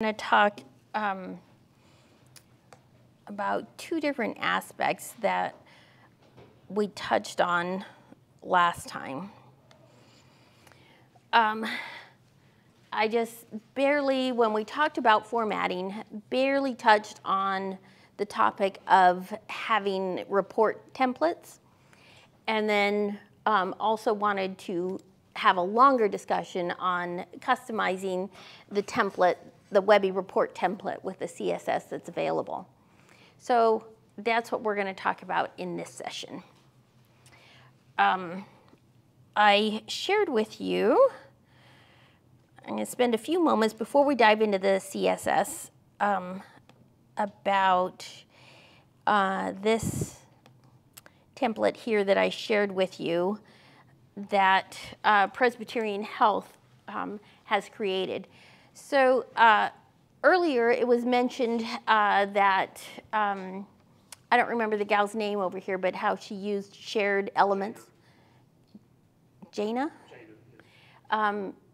I'm going to talk about two different aspects that we touched on last time. I just barely, when we talked about formatting, barely touched on the topic of having report templates, and then also wanted to have a longer discussion on customizing the template, the Webi report template with the CSS that's available. So that's what we're going to talk about in this session. I shared with you, I'm going to spend a few moments before we dive into the CSS about this template here that I shared with you that Presbyterian Health has created. So earlier it was mentioned that, I don't remember the gal's name over here, but how she used shared elements. Jana?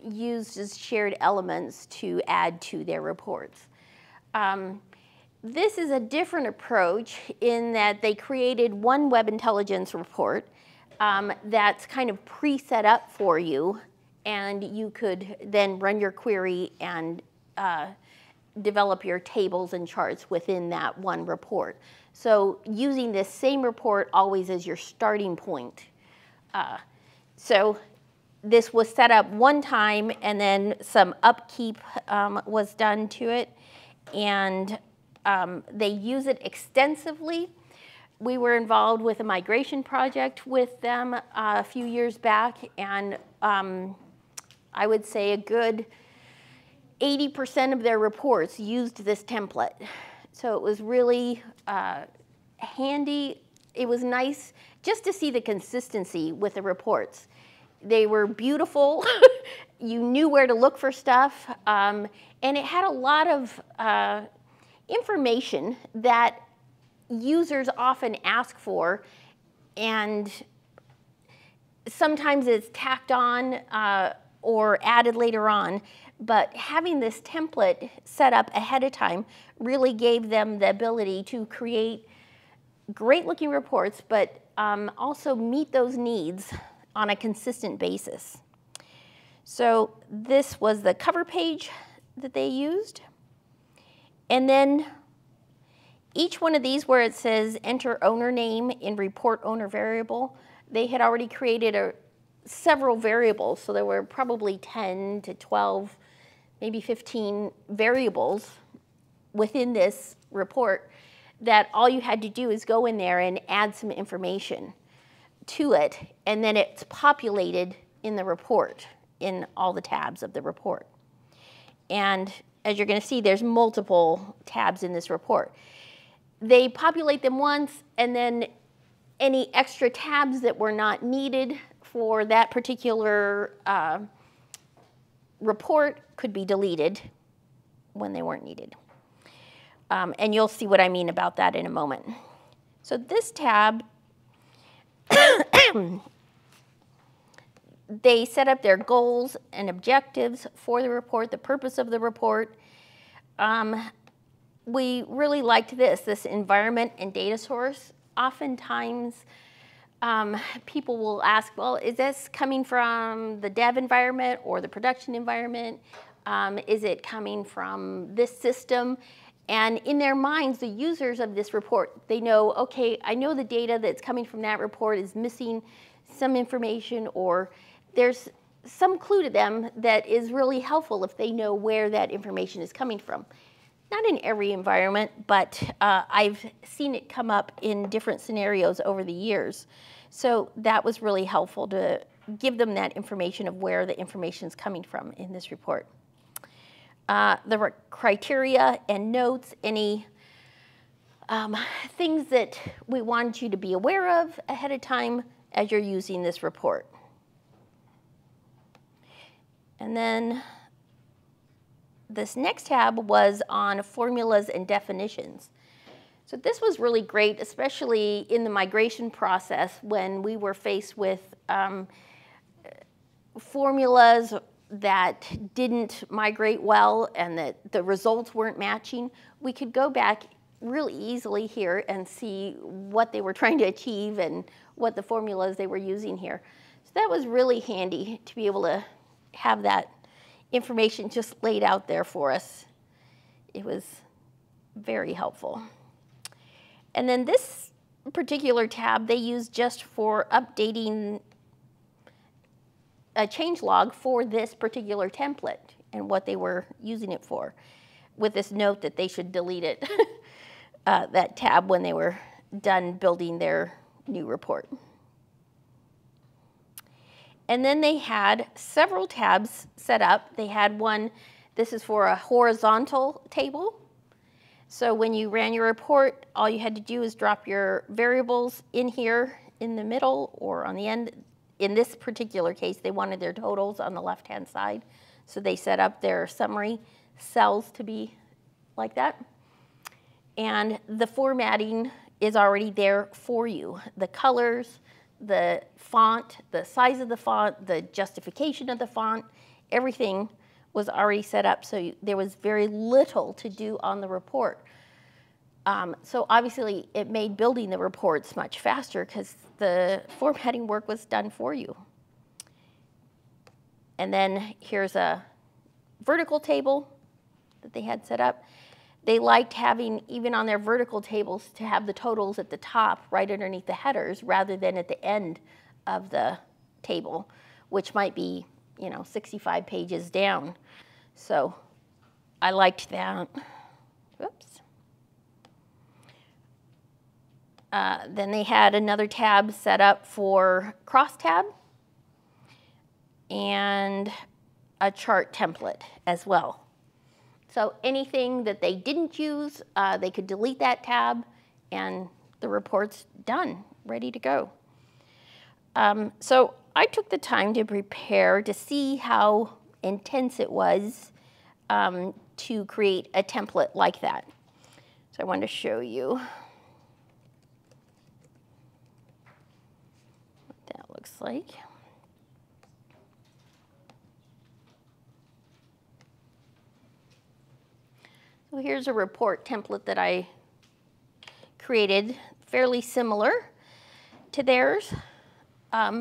Uses shared elements to add to their reports. This is a different approach in that they created one Web Intelligence report that's kind of pre-set up for you, and you could then run your query and develop your tables and charts within that one report. So using this same report always as your starting point. So this was set up one time, and then some upkeep was done to it, and they use it extensively. We were involved with a migration project with them a few years back, and I would say a good 80% of their reports used this template. So it was really handy. It was nice just to see the consistency with the reports. They were beautiful. You knew where to look for stuff. And it had a lot of information that users often ask for, and sometimes it's tacked on or added later on, but having this template set up ahead of time really gave them the ability to create great looking reports, but also meet those needs on a consistent basis. So this was the cover page that they used. And then each one of these where it says enter owner name in report owner variable, they had already created several variables, so there were probably 10 to 12, maybe 15 variables within this report that all you had to do is go in there and add some information to it, and then it's populated in the report, in all the tabs of the report. And as you're going to see, there's multiple tabs in this report. They populate them once, and then any extra tabs that were not needed for that particular report could be deleted when they weren't needed. And you'll see what I mean about that in a moment. So this tab, they set up their goals and objectives for the report, the purpose of the report. We really liked this environment and data source. Oftentimes, people will ask, well, is this coming from the dev environment or the production environment? Is it coming from this system? And in their minds, the users of this report, they know, okay, I know the data that's coming from that report is missing some information, or there's some clue to them that is really helpful if they know where that information is coming from. Not in every environment, but I've seen it come up in different scenarios over the years. So that was really helpful to give them that information of where the information is coming from in this report. The criteria and notes, any things that we want you to be aware of ahead of time as you're using this report. And then this next tab was on formulas and definitions. So this was really great, especially in the migration process when we were faced with formulas that didn't migrate well and that the results weren't matching, we could go back really easily here and see what they were trying to achieve and what the formulas they were using here. So that was really handy to be able to have that information just laid out there for us. It was very helpful. And then this particular tab they use just for updating a change log for this particular template and what they were using it for, with this note that they should delete it, that tab, when they were done building their new report. And then they had several tabs set up. They had one, this is for a horizontal table. So when you ran your report, all you had to do is drop your variables in here in the middle or on the end. In this particular case, they wanted their totals on the left-hand side, so they set up their summary cells to be like that. And the formatting is already there for you. The colors, the font, the size of the font, the justification of the font, everything was already set up, so there was very little to do on the report. So obviously it made building the reports much faster because the formatting work was done for you. And then here's a vertical table that they had set up. They liked having, even on their vertical tables, to have the totals at the top right underneath the headers rather than at the end of the table, which might be, you know, 65 pages down. So I liked that. Oops. Then they had another tab set up for crosstab and a chart template as well. So anything that they didn't use, they could delete that tab and the report's done, ready to go. So I took the time to prepare to see how intense it was to create a template like that. So I wanted to show you. Looks like. So here's a report template that I created, fairly similar to theirs. And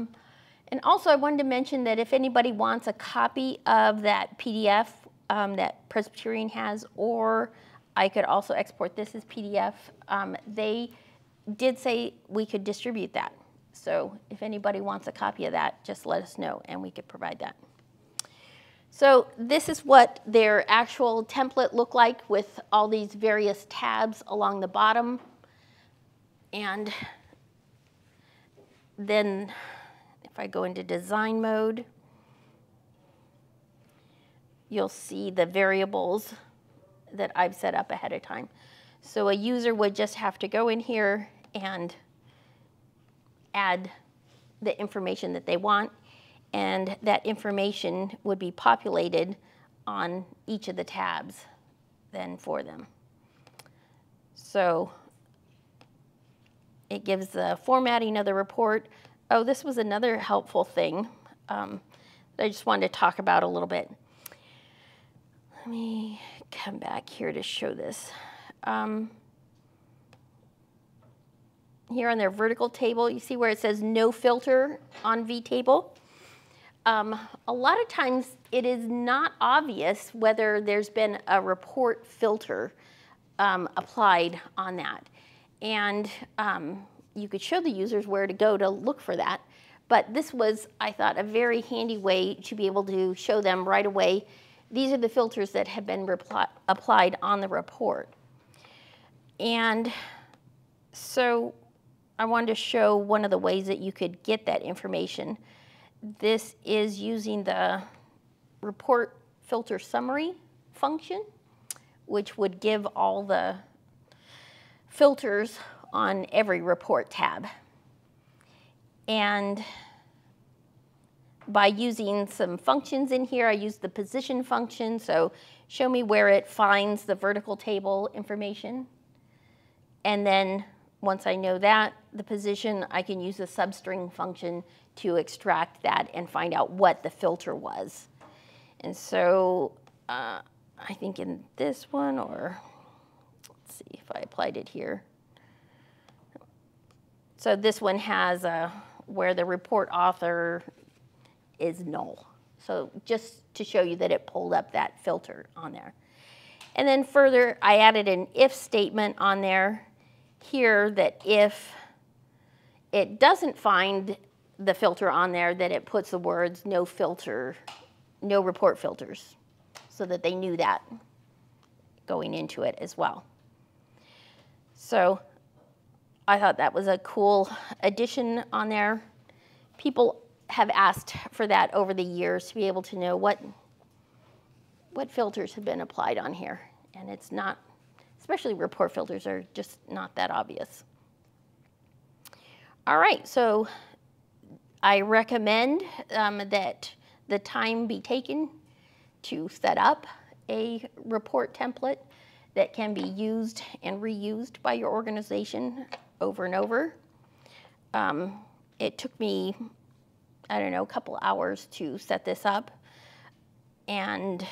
also I wanted to mention that if anybody wants a copy of that PDF that Presbyterian has, or I could also export this as PDF, they did say we could distribute that. So if anybody wants a copy of that, just let us know and we could provide that. So this is what their actual template looked like with all these various tabs along the bottom. And then if I go into design mode, you'll see the variables that I've set up ahead of time. So a user would just have to go in here and add the information that they want, and that information would be populated on each of the tabs then for them. So it gives the formatting of the report. Oh, this was another helpful thing that I just wanted to talk about a little bit. Let me come back here to show this. Here on their vertical table, you see where it says no filter on vtable. A lot of times it is not obvious whether there's been a report filter applied on that. And you could show the users where to go to look for that. But this was, I thought, a very handy way to be able to show them right away, these are the filters that have been applied on the report. And so I wanted to show one of the ways that you could get that information. This is using the report filter summary function, which would give all the filters on every report tab. And by using some functions in here, I used the position function, so show me where it finds the vertical table information. And then once I know that, the position, I can use the substring function to extract that and find out what the filter was. And so I think in this one, or let's see if I applied it here. So this one has where the report author is null. So just to show you that it pulled up that filter on there. And then further, I added an if statement on there here that if it doesn't find the filter on there, that it puts the words no filter, no report filters, so that they knew that going into it as well. So I thought that was a cool addition on there. People have asked for that over the years, to be able to know what filters have been applied on here. And it's not, especially report filters are just not that obvious. All right, so I recommend that the time be taken to set up a report template that can be used and reused by your organization over and over. It took me, I don't know, a couple hours to set this up, and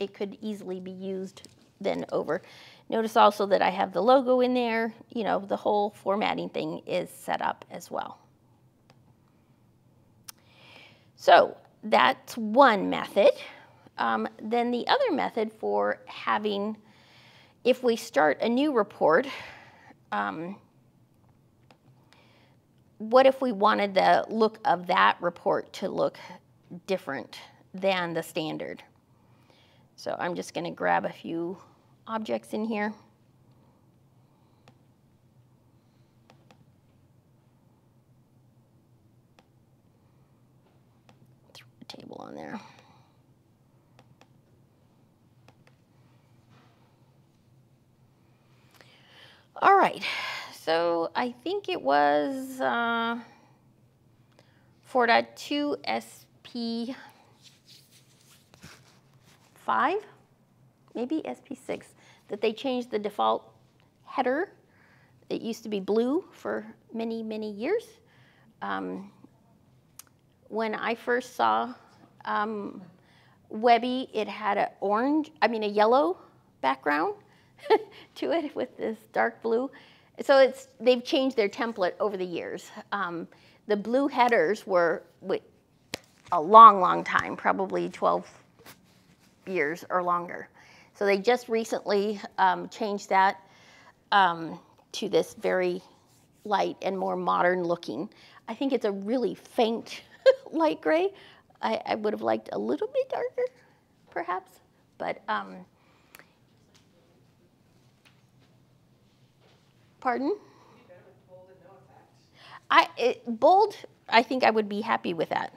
it could easily be used then over. Notice also that I have the logo in there. You know, the whole formatting thing is set up as well. So that's one method. Then the other method for having, if we start a new report, what if we wanted the look of that report to look different than the standard? So I'm just going to grab a few objects in here. Throw a table on there. All right, so I think it was 4.2 SP5, maybe SP6, that they changed the default header. It used to be blue for many, many years. When I first saw Webi, it had a yellow background to it with this dark blue. So it's, they've changed their template over the years. The blue headers were a long, long time, probably 12 years or longer. So they just recently changed that to this very light and more modern looking. I think it's a really faint light gray. I would have liked a little bit darker, perhaps, but pardon? Bold, I think I would be happy with that,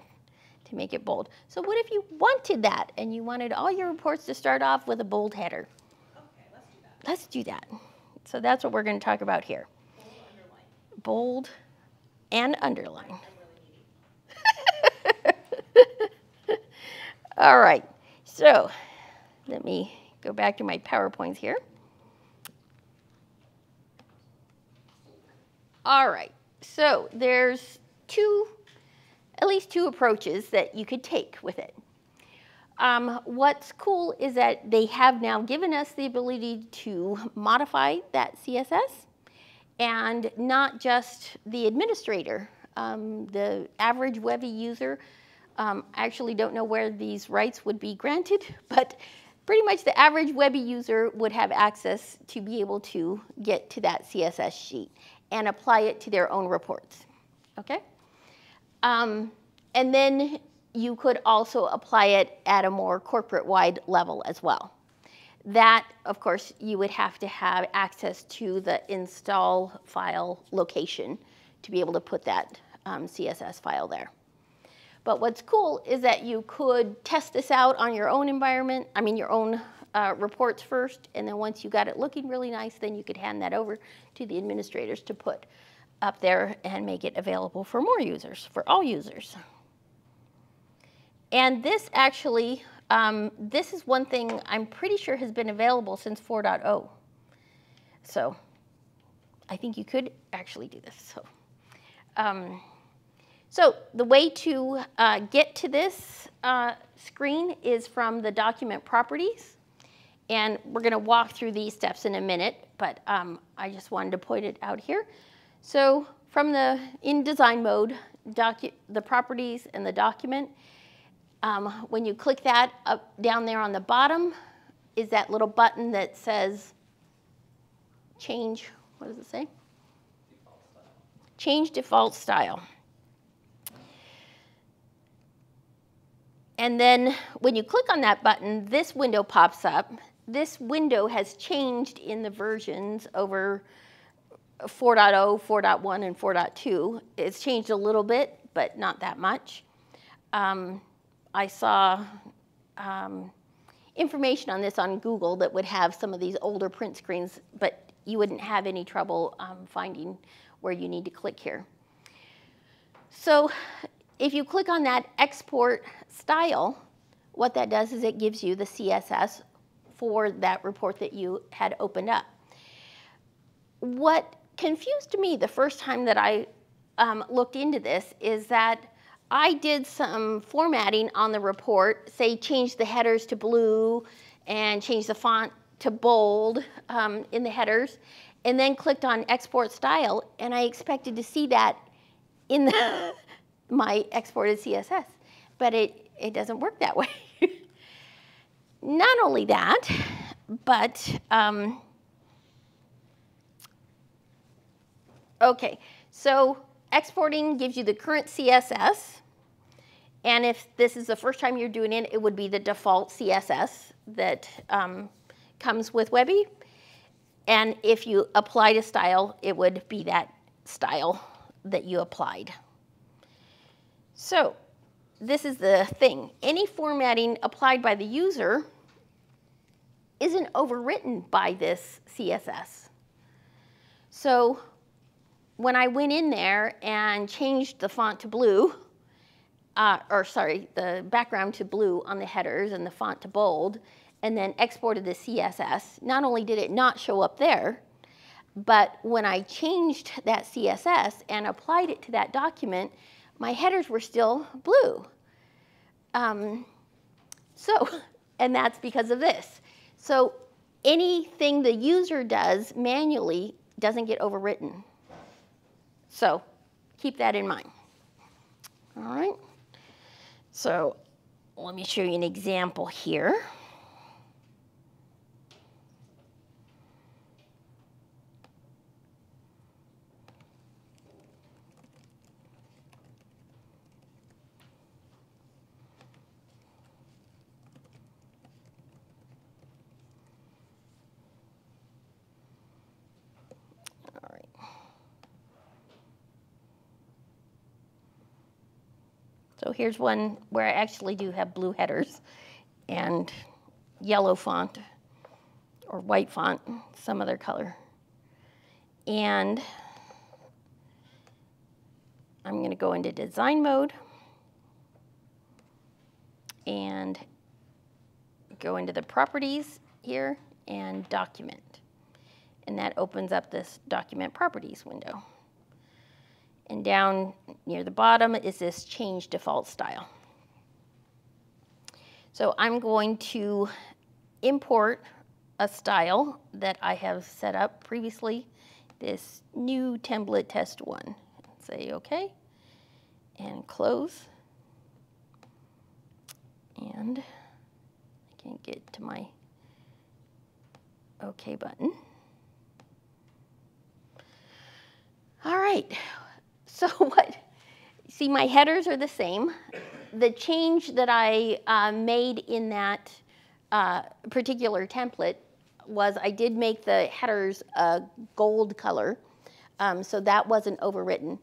to make it bold. So what if you wanted that, and you wanted all your reports to start off with a bold header? Okay, let's do that. Let's do that. So that's what we're going to talk about here. Bold, underline. Bold and underline. All right, so let me go back to my PowerPoints here. All right, so there's at least two approaches that you could take with it. What's cool is that they have now given us the ability to modify that CSS, and not just the administrator. The average Webi user, I actually don't know where these rights would be granted, but pretty much the average Webi user would have access to be able to get to that CSS sheet and apply it to their own reports, okay? And then you could also apply it at a more corporate-wide level as well. That, of course, you would have to have access to the install file location to be able to put that CSS file there. But what's cool is that you could test this out on your own environment, I mean your own reports first, and then once you got it looking really nice, then you could hand that over to the administrators to put up there and make it available for more users, for all users. And this actually, this is one thing I'm pretty sure has been available since 4.0. So I think you could actually do this. So, So the way to get to this screen is from the document properties. And we're going to walk through these steps in a minute, but I just wanted to point it out here. So from the in design mode, the properties and the document, when you click that up down there on the bottom is that little button that says change, what does it say? Default style. Change default style. And then when you click on that button, this window pops up. This window has changed in the versions over 4.0, 4.1, and 4.2. It's changed a little bit, but not that much. I saw information on this on Google that would have some of these older print screens, but you wouldn't have any trouble finding where you need to click here. So if you click on that export style, what that does is it gives you the CSS for that report that you had opened up. What confused me the first time that I looked into this is that I did some formatting on the report, say change the headers to blue and change the font to bold in the headers, and then clicked on export style, and I expected to see that in the my exported CSS, but it doesn't work that way. Not only that, but, okay, so exporting gives you the current CSS, and if this is the first time you're doing it, it would be the default CSS that comes with Webi, and if you applied a style, it would be that style that you applied. So this is the thing. Any formatting applied by the user isn't overwritten by this CSS. So when I went in there and changed the font to blue, or sorry, the background to blue on the headers and the font to bold, and then exported the CSS, not only did it not show up there, but when I changed that CSS and applied it to that document, my headers were still blue. And that's because of this. So anything the user does manually doesn't get overwritten. So keep that in mind. All right. So let me show you an example here. So here's one where I actually do have blue headers and yellow font or white font, some other color. And I'm going to go into design mode and go into the properties here and document. And that opens up this document properties window. And down near the bottom is this change default style. So I'm going to import a style that I have set up previously, this new template test one. Say OK, and close. And I can get to my OK button. All right. So what, see my headers are the same. The change that I made in that particular template was I did make the headers a gold color, so that wasn't overwritten.